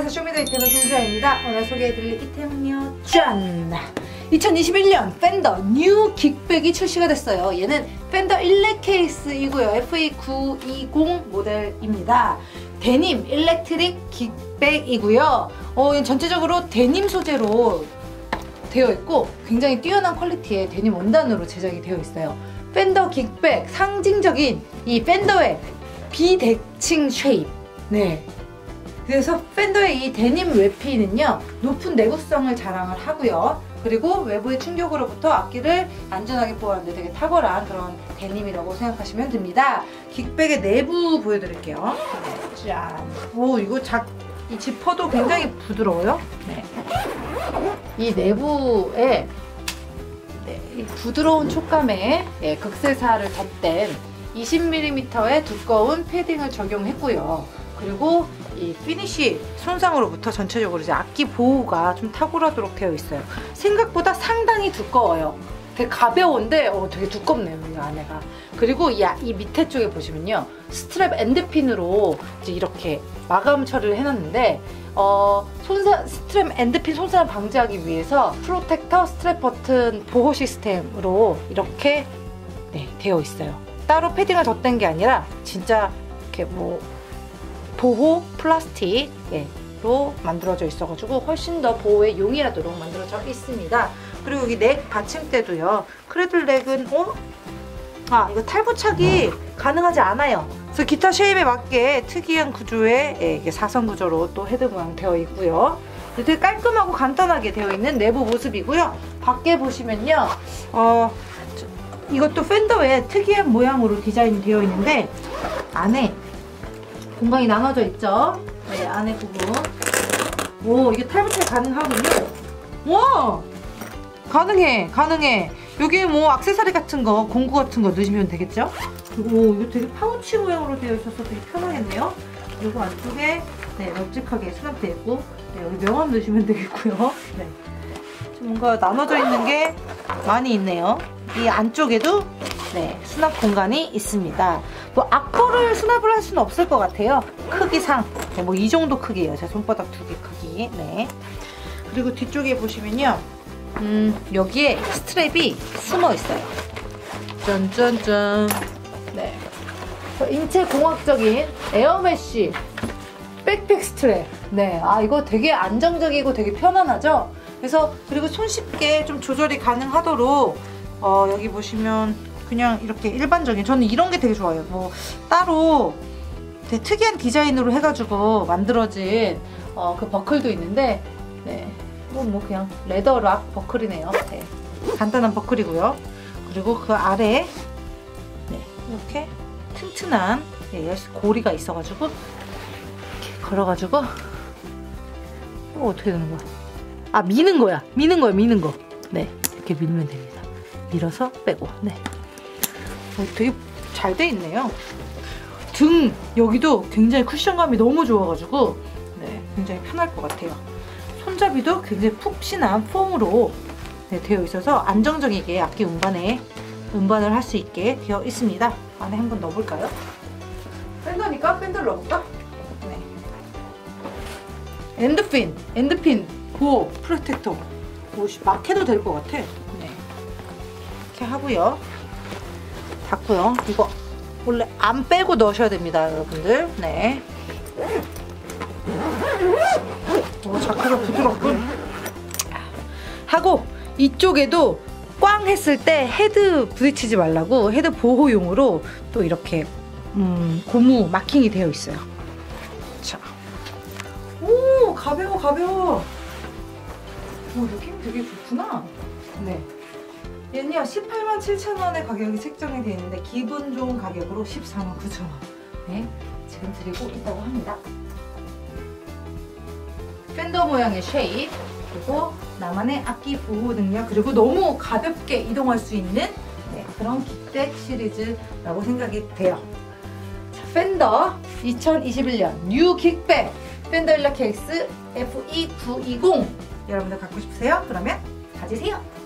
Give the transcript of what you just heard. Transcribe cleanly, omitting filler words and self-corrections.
안녕하세요. 쇼미더 이태문 송수아입니다. 오늘 소개해드릴 이태문요 짠! 2021년 펜더 뉴 긱백이 출시가 됐어요. 얘는 펜더 1렉 케이스이고요. FE920 모델입니다. 데님 일렉트릭 긱백이고요. 전체적으로 데님 소재로 되어 있고 굉장히 뛰어난 퀄리티의 데님 원단으로 제작이 되어 있어요. 펜더 긱백, 상징적인 이 펜더의 비대칭 쉐입. 네. 그래서 펜더의 이 데님 외피는요, 높은 내구성을 자랑을 하고요. 그리고 외부의 충격으로부터 악기를 안전하게 보호하는데 되게 탁월한 그런 데님이라고 생각하시면 됩니다. 긱백의 내부 보여드릴게요. 짠! 오, 이거 이 지퍼도 굉장히 부드러워요. 네. 이 내부에 이 부드러운 촉감에 극세사를 덧댄 20mm의 두꺼운 패딩을 적용했고요. 그리고 이 피니쉬 손상으로부터 전체적으로 이제 악기 보호가 좀 탁월하도록 되어 있어요. 생각보다 상당히 두꺼워요. 되게 가벼운데 되게 두껍네요, 이 안에가. 그리고 이 밑에 쪽에 보시면요, 스트랩 엔드핀으로 이제 이렇게 마감 처리를 해놨는데 스트랩 엔드핀 손상을 방지하기 위해서 프로텍터 스트랩 버튼 보호 시스템으로 이렇게 되어 있어요. 따로 패딩을 덧댄 게 아니라 진짜 이렇게 보호 플라스틱 로 만들어져 있어가지고 훨씬 더 보호에 용이하도록 만들어져 있습니다. 그리고 여기 넥 받침대도요, 크레들 넥은 이거 탈부착이 가능하지 않아요. 그래서 기타 쉐입에 맞게 특이한 구조의 이게 사선 구조로 또 헤드 모양 되어 있고요. 되게 깔끔하고 간단하게 되어 있는 내부 모습이고요. 밖에 보시면요, 이것도 펜더의 특이한 모양으로 디자인이 되어 있는데 안에 공간이 나눠져 있죠? 네, 안에 부분. 오, 이게 탈부착 가능하군요. 와! 가능해. 여기에 액세서리 같은 거, 공구 같은 거 넣으시면 되겠죠? 오, 이거 되게 파우치 모양으로 되어 있어서 되게 편하겠네요. 그리고 안쪽에, 널찍하게 수납되어 있고, 여기 명함 넣으시면 되겠고요. 네. 뭔가 나눠져 있는 게 많이 있네요. 이 안쪽에도 수납 공간이 있습니다. 악보를 수납을 할 수는 없을 것 같아요. 크기상 이 정도 크기예요. 제 손바닥 2개 크기. 네. 그리고 뒤쪽에 보시면요, 여기에 스트랩이 숨어 있어요. 짠짠짠. 네. 인체 공학적인 에어메쉬 백팩 스트랩. 네. 이거 되게 안정적이고 되게 편안하죠. 그리고 손쉽게 좀 조절이 가능하도록 여기 보시면. 그냥 이렇게 일반적인, 저는 이런 게 되게 좋아요. 따로 되게 특이한 디자인으로 해가지고 만들어진 그 버클도 있는데, 그냥 레더 락 버클이네요. 네. 간단한 버클이고요. 그리고 그 아래에 이렇게 튼튼한 고리가 있어가지고 이렇게 걸어가지고 어떻게 되는 거야? 미는 거야. 미는 거. 네, 이렇게 밀면 됩니다. 밀어서 빼고. 네. 되게 잘 돼 있네요. 등 여기도 굉장히 쿠션감이 너무 좋아가지고 굉장히 편할 것 같아요. 손잡이도 굉장히 푹신한 폼으로 되어 있어서 안정적이게 악기 운반을 할 수 있게 되어 있습니다. 안에 한번 넣어볼까요? 펜더니까 펜더를 넣어볼까? 네. 엔드핀 보호 프로텍터. 막 해도 될 것 같아. 네. 이렇게 하고요. 닫고요. 이거 원래 안 빼고 넣으셔야 됩니다, 여러분들. 네. 자크가 부드럽군. 하고 이쪽에도 꽝 했을 때 헤드 부딪히지 말라고 헤드 보호용으로 또 이렇게 고무 마킹이 되어 있어요. 자, 오, 가벼워. 오, 느낌 되게 좋구나. 네. 얘는요, 187,000원의 가격이 책정이 되어 있는데 기분 좋은 가격으로 149,000원. 네, 지금 드리고 있다고 합니다. 펜더 모양의 쉐입, 그리고 나만의 악기 보호 능력, 그리고 너무 가볍게 이동할 수 있는 그런 긱백 시리즈라고 생각이 돼요. 자, 펜더 2021년 뉴 긱백 펜더 일렉 케이스 FE920 여러분들 갖고 싶으세요? 그러면 가지세요.